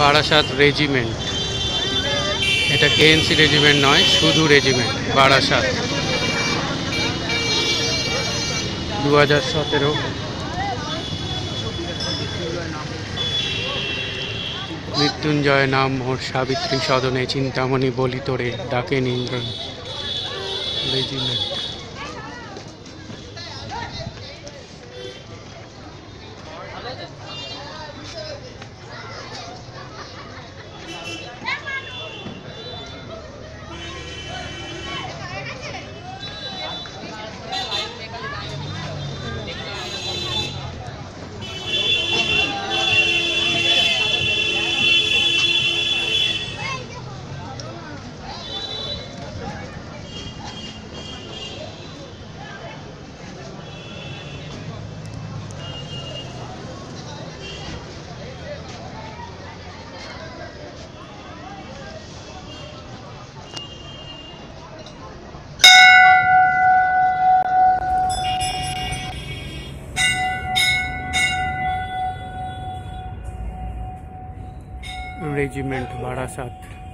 Barasat regiment, এটা KNC regiment নয়, শুধু রেজিমেন্ট বারাসাত 2017। মৃত্যুঞ্জয় নাম মোর, সাবিত্রী সদনে চিন্তামণি বলি তোরে, ডাকে নিন্দন রেজিমেন্ট। रेजिमेंट बारासात।